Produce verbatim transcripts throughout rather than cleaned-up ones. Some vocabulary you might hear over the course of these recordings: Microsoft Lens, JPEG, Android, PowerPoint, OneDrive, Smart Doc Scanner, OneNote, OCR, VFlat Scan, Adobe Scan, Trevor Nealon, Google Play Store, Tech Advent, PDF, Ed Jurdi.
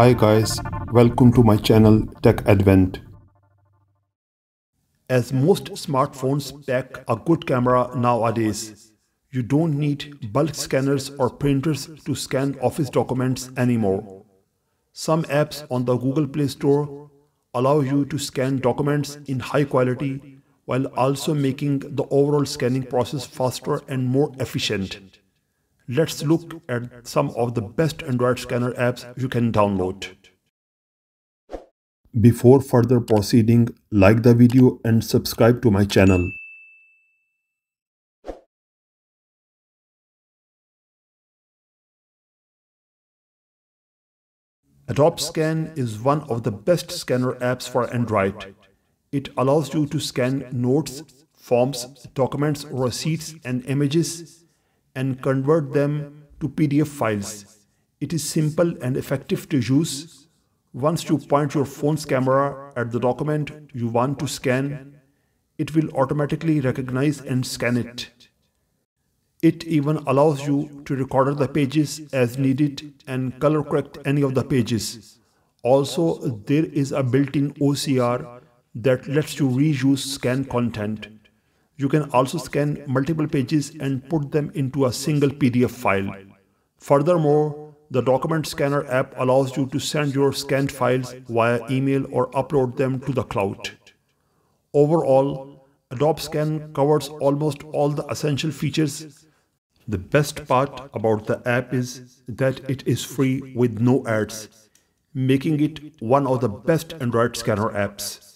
Hi guys, welcome to my channel Tech Advent. As most smartphones pack a good camera nowadays, you don't need bulk scanners or printers to scan office documents anymore. Some apps on the Google Play Store allow you to scan documents in high quality while also making the overall scanning process faster and more efficient. Let's look at some of the best Android scanner apps you can download. Before further proceeding, like the video and subscribe to my channel. Adobe Scan is one of the best scanner apps for Android. It allows you to scan notes, forms, documents, receipts, and images, and convert them to P D F files. It is simple and effective to use. Once you point your phone's camera at the document you want to scan, it will automatically recognize and scan it. It even allows you to record the pages as needed and color correct any of the pages. Also, there is a built-in O C R that lets you reuse scanned content. You can also scan multiple pages and put them into a single P D F file. Furthermore, the document scanner app allows you to send your scanned files via email or upload them to the cloud. Overall, Adobe Scan covers almost all the essential features. The best part about the app is that it is free with no ads, making it one of the best Android scanner apps.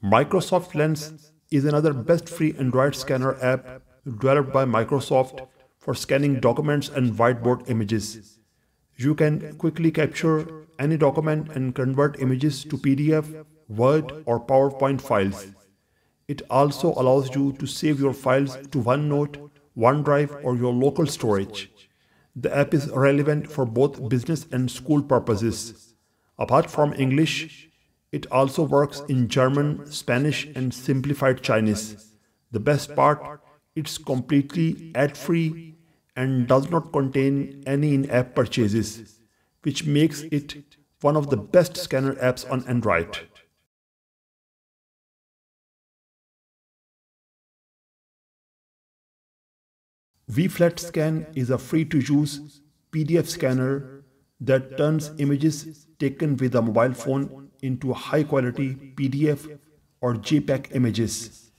Microsoft Lens is another best free Android scanner app developed by Microsoft for scanning documents and whiteboard images. You can quickly capture any document and convert images to P D F, Word or PowerPoint files. It also allows you to save your files to OneNote, OneDrive or your local storage. The app is relevant for both business and school purposes. Apart from English, it also works in German, Spanish and simplified Chinese. The best part, it's completely ad-free and does not contain any in-app purchases, which makes it one of the best scanner apps on Android. VFlat Scan is a free-to-use P D F scanner that turns images taken with a mobile phone into high-quality P D F or JPEG images.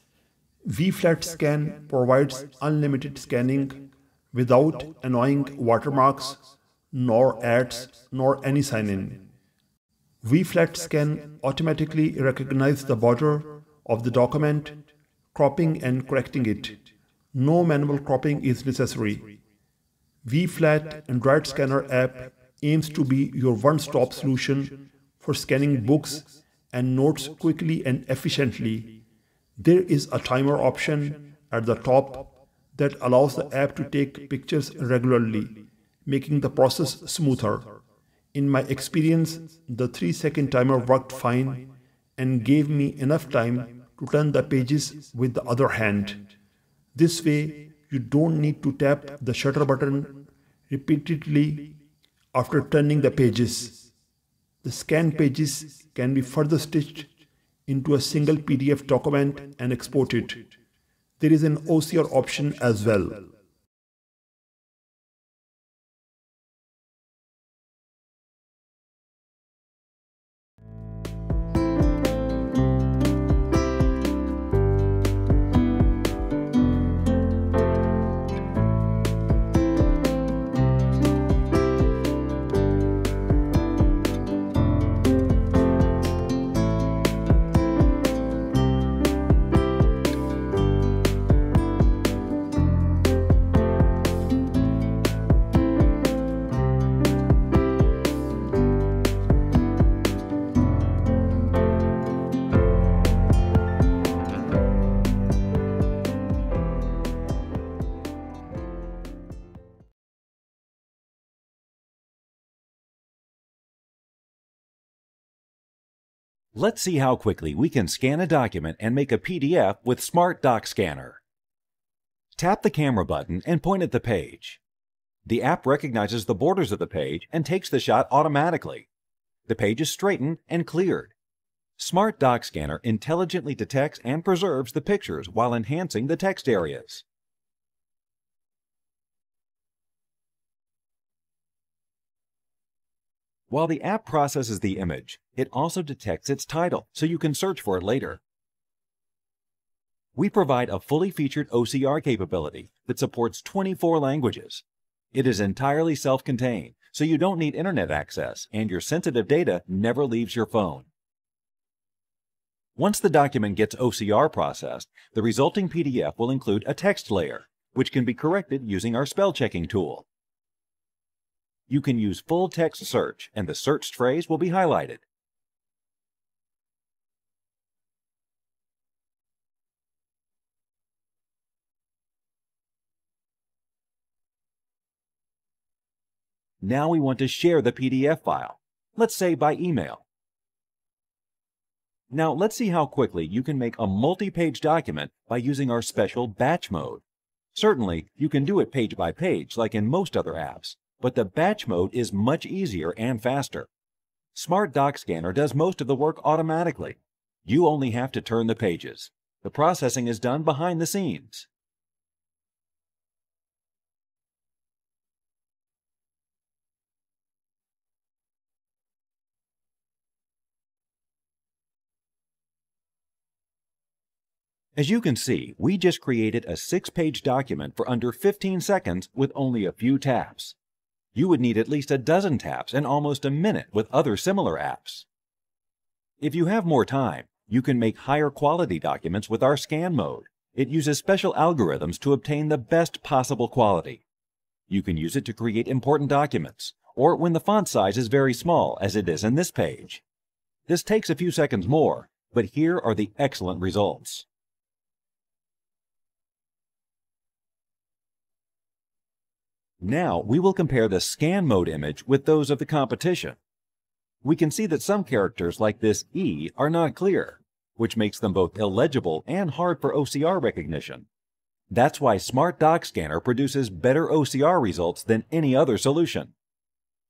VFlat Scan provides unlimited scanning without annoying watermarks, nor ads, nor any sign-in. VFlat Scan automatically recognizes the border of the document, cropping and correcting it. No manual cropping is necessary. VFlat Android Scanner app aims to be your one-stop solution for scanning books and notes quickly and efficiently. There is a timer option at the top that allows the app to take pictures regularly, making the process smoother. In my experience, the three second timer worked fine and gave me enough time to turn the pages with the other hand. This way, you don't need to tap the shutter button repeatedly after turning the pages. The scanned pages can be further stitched into a single P D F document and exported. There is an O C R option as well. Let's see how quickly we can scan a document and make a P D F with Smart Doc Scanner. Tap the camera button and point at the page. The app recognizes the borders of the page and takes the shot automatically. The page is straightened and cleared. Smart Doc Scanner intelligently detects and preserves the pictures while enhancing the text areas. While the app processes the image, it also detects its title, so you can search for it later. We provide a fully featured O C R capability that supports twenty-four languages. It is entirely self-contained, so you don't need internet access, and your sensitive data never leaves your phone. Once the document gets O C R processed, the resulting P D F will include a text layer, which can be corrected using our spell checking tool. You can use full text search, and the searched phrase will be highlighted. Now we want to share the P D F file, let's say by email. Now let's see how quickly you can make a multi-page document by using our special batch mode. Certainly, you can do it page by page like in most other apps, but the batch mode is much easier and faster. Smart Doc Scanner does most of the work automatically. You only have to turn the pages. The processing is done behind the scenes. As you can see, we just created a six-page document for under fifteen seconds with only a few taps. You would need at least a dozen taps and almost a minute with other similar apps. If you have more time, you can make higher quality documents with our scan mode. It uses special algorithms to obtain the best possible quality. You can use it to create important documents, or when the font size is very small, as it is in this page. This takes a few seconds more, but here are the excellent results. Now we will compare the scan mode image with those of the competition. We can see that some characters like this E are not clear, which makes them both illegible and hard for O C R recognition. That's why Smart Doc Scanner produces better O C R results than any other solution.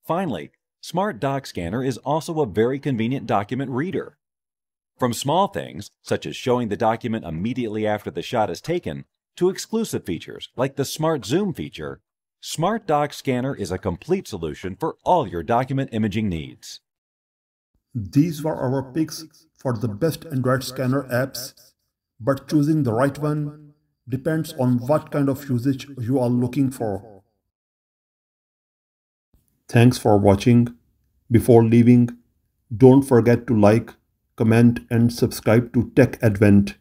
Finally, Smart Doc Scanner is also a very convenient document reader. From small things, such as showing the document immediately after the shot is taken, to exclusive features like the Smart Zoom feature, Smart Doc Scanner is a complete solution for all your document imaging needs. These were our picks for the best Android scanner apps, but choosing the right one depends on what kind of usage you are looking for. Thanks for watching. Before leaving, don't forget to like, comment, and subscribe to Tech Advent.